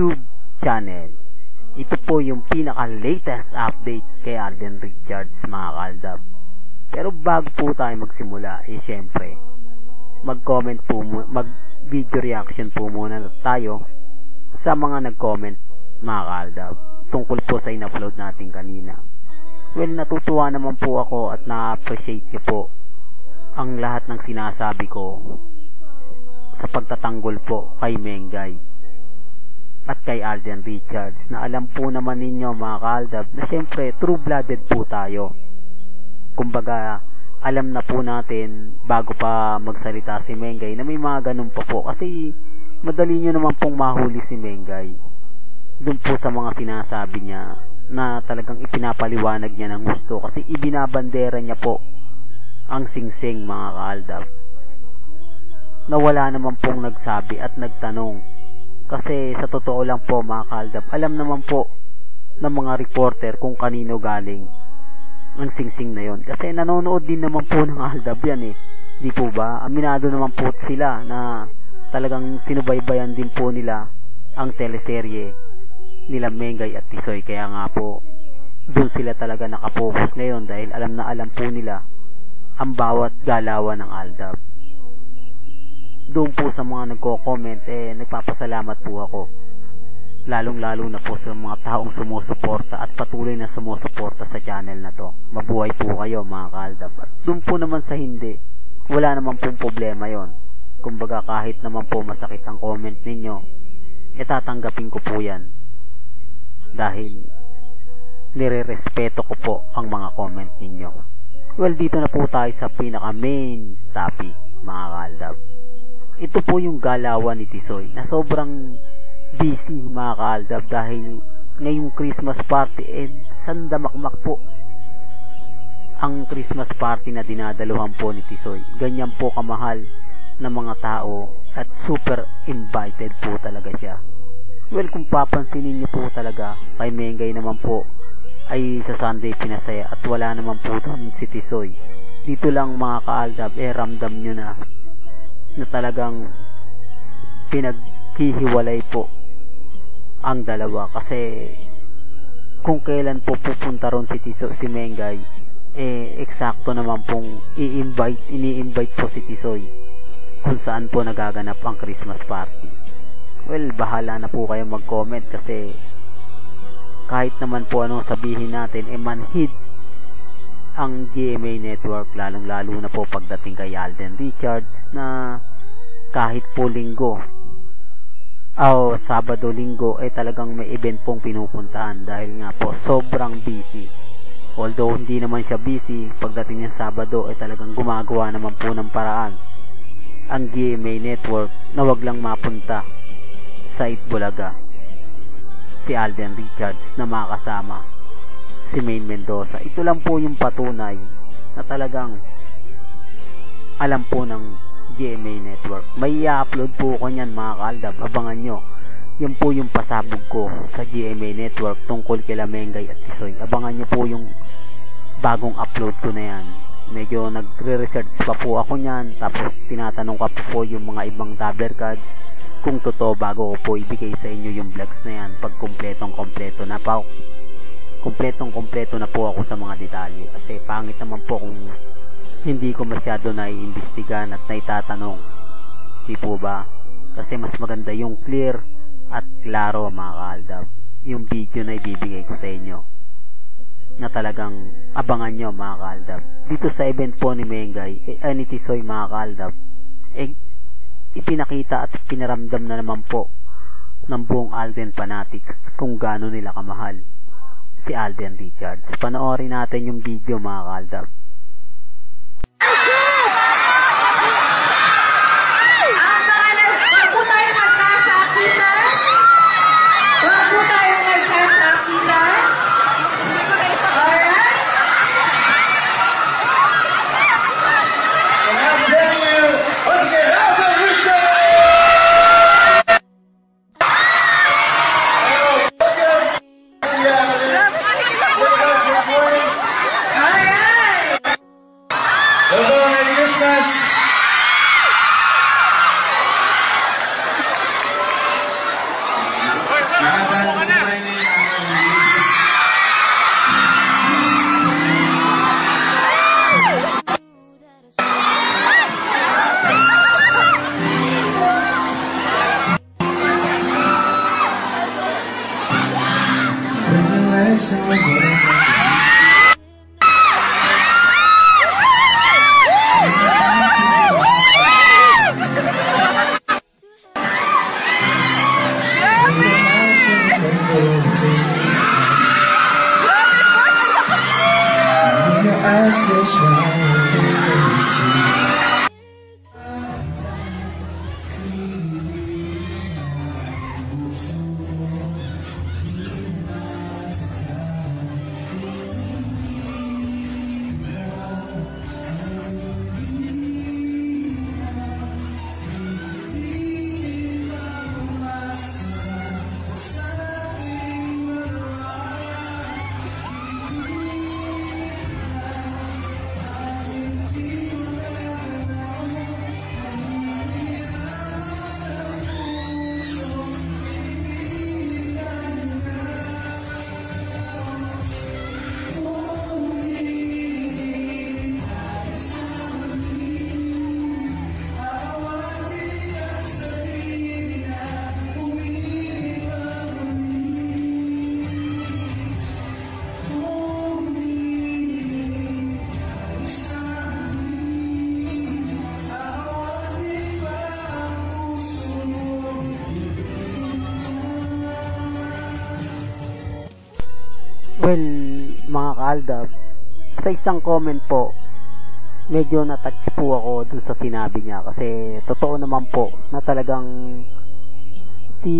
YouTube channel. Ito po yung pinaka-latest update kay Alden Richards, mga Aldub. Pero bago po tayo magsimula, eh syempre, mag-comment po, mag-video reaction po muna tayo sa mga nag-comment, mga Aldub, tungkol po sa in-upload natin kanina. Well, natutuwa naman po ako at na-appreciate niyo po ang lahat ng sinasabi ko sa pagtatanggol po kay Menngay at kay Alden Richards, na alam po naman ninyo, mga Aldub, na syempre true-blooded po tayo. Kumbaga, alam na po natin bago pa magsalita si Menngay na may mga ganun pa po, kasi madali nyo naman pong mahuli si Menngay dun po sa mga sinasabi niya na talagang ipinapaliwanag niya ng gusto, kasi ibinabandera niya po ang singsing, mga Aldub, na wala naman pong nagsabi at nagtanong. Kasi sa totoo lang po, mga Aldub, alam naman po ng mga reporter kung kanino galing ang singsing na yon, kasi nanonood din naman po ng Aldub yan eh, di po ba? Aminado naman po sila na talagang sinubaybayan din po nila ang teleserye nila Menngay at Tisoy, kaya nga po dun sila talaga nakapokus ngayon dahil alam na alam po nila ang bawat galawan ng Aldub. Doon po sa mga nagko-comment, eh nagpapasalamat po ako, lalong-lalo na po sa mga taong sumusuporta at patuloy na sumusuporta sa channel na to. Mabuhay po kayo, mga Aldub. At doon po naman sa hindi, wala naman pong problema yon. Kumbaga, kahit naman po masakit ang comment ninyo, itatanggapin ko po yan dahil nire-respeto ko po ang mga comment ninyo. Well, dito na po tayo sa pinaka-main topic, mga Aldub. Ito po yung galawan ni Tisoy na sobrang busy, mga Aldub, dahil ngayong Christmas party, and sandamakmak po ang Christmas party na dinadaluhan po ni Tisoy. Ganyan po kamahal ng mga tao at super invited po talaga siya. Well, kung papansinin niyo po talaga, kay Menngay naman po ay sa Sunday pinasaya at wala naman po doon si Tisoy. Dito lang, mga Aldub, eh ramdam nyo na talagang pinaghihiwalay po ang dalawa, kasi kung kailan po pupunta ron si Menngay, eh eksakto naman pong ini-invite po si Tisoy kung saan po nagaganap ang Christmas party. Well, bahala na po kayo mag-comment, kasi kahit naman po anong sabihin natin, eh manhid ang GMA Network, lalong-lalo na po pagdating kay Alden Richards, na kahit po linggo o Sabado-Linggo ay talagang may event pong pinupuntaan dahil nga po sobrang busy. Although hindi naman siya busy, pagdating niya Sabado ay talagang gumagawa naman po ng paraan ang GMA Network na wag lang mapunta sa Itbulaga si Alden Richards na makasama si Maine Mendoza. Ito lang po yung patunay na talagang alam po ng GMA Network. May i-upload po ko nyan, mga Aldub, abangan nyo. Yan po yung pasabog ko sa GMA Network tungkol kila Menngay at Tisoy. Abangan nyo po yung bagong upload ko na yan. Medyo nagre-research pa po ako nyan, tapos tinatanong ka po yung mga ibang tabler cards kung totoo bago ko po ibigay sa inyo yung vlogs na yan pag kumpletong-kompleto na pa. Kumpletong-kompleto na po ako sa mga detalye, kasi pangit naman po kung hindi ko masyado naiimbestigahan at naitatanong, di po ba? Kasi mas maganda yung clear at klaro, mga Aldub, yung video na ibibigay ko sa inyo na talagang abangan nyo, mga Aldub. Dito sa event po ni Menngay ni Tisoy, mga Aldub, ipinakita at pinaramdam na naman po ng buong Alden Fanatics kung gaano nila kamahal si Alden Richards. Panoorin natin yung video, mga Aldub. Come on. crisis right in front of you. Well, mga ka-Aldub, sa isang comment po, medyo natouch po ako dun sa sinabi niya kasi totoo naman po na talagang si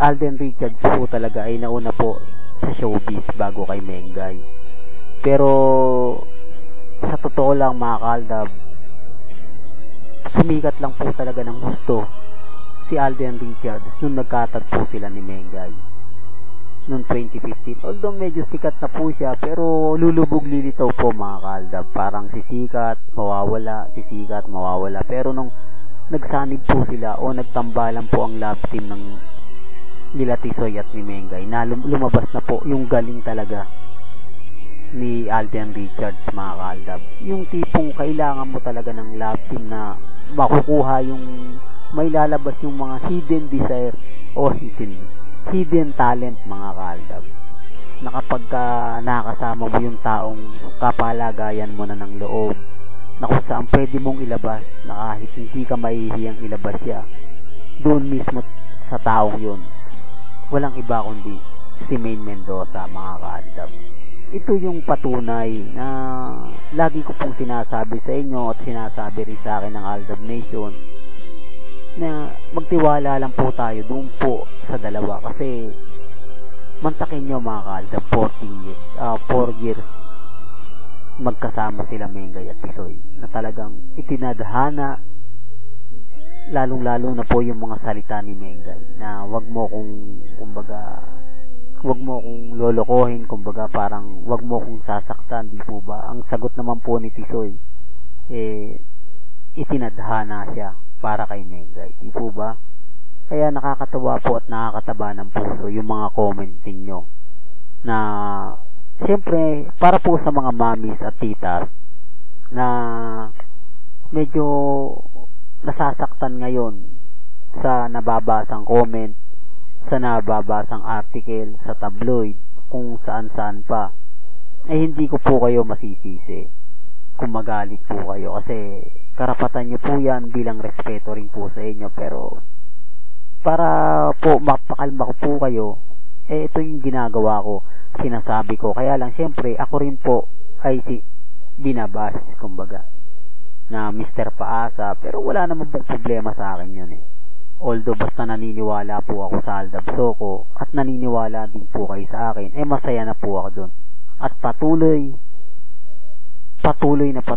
Alden Richards po talaga ay nauna po sa showbiz bago kay Menngay. Pero sa totoo lang mga ka-Aldub, sumikat lang po talaga ng gusto si Alden Richards nung nagkatagpo sila ni Menngay noong 2015. Although medyo sikat na po siya, pero lulubog lilitaw po mga ka-Aldub. Parang sisikat, mawawala, sisikat, mawawala. Pero nung nagsanib po sila o nagtambalan po ang love team ng nila Tisoy at ni Menngay, na lumabas na po yung galing talaga ni Alden Richards mga ka-Aldub. Yung tipong kailangan mo talaga ng love team na makukuha yung may lalabas yung mga hidden desire o hidden talent mga ka-Aldub, na kapag nakasama mo yung taong kapalagayan mo na ng loob, na kung saan pwede mong ilabas na kahit hindi ka mahihiyang ilabas siya doon mismo sa taong yun, walang iba kundi si Maine Mendoza mga ka-Aldub. Ito yung patunay na lagi ko pong sinasabi sa inyo at sinasabi rin sa akin ng Aldub Nation, na magtiwala lang po tayo doon po sa dalawa kasi mantakin nyo mga ka-Aldub, 4 years magkasama sila Menngay at Tisoy na talagang itinadhana, lalong lalo na po yung mga salita ni Menngay na wag mo kong lolokohin, kumbaga parang wag mo kong sasaktan, di po ba? Ang sagot naman po ni Tisoy itinadhana siya para kay Menngay. Di po ba? Kaya nakakatawa po at nakakataba ng puso yung mga commenting nyo na siyempre para po sa mga mamis at titas na medyo nasasaktan ngayon sa nababasang comment, sa nababasang article, sa tabloid, kung saan-saan pa, ay hindi ko po kayo masisisi kung magalit po kayo kasi karapatan nyo po yan bilang respeto rin po sa inyo. Pero para po mapakalma ko po kayo, ito yung ginagawa ko, sinasabi ko. Kaya lang siyempre ako rin po ay binabas, kumbaga, na Mr. Paasa, pero wala namang problema sa akin yun Although basta naniniwala po ako sa Aldub Soko at naniniwala din po kayo sa akin, masaya na po ako dun at patuloy na po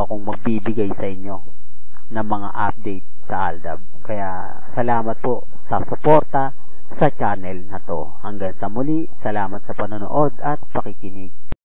akong magbibigay sa inyo ng mga update sa Aldub. Kaya salamat po sa suporta sa channel na to. Hanggang sa muli, salamat sa panonood at pakikinig.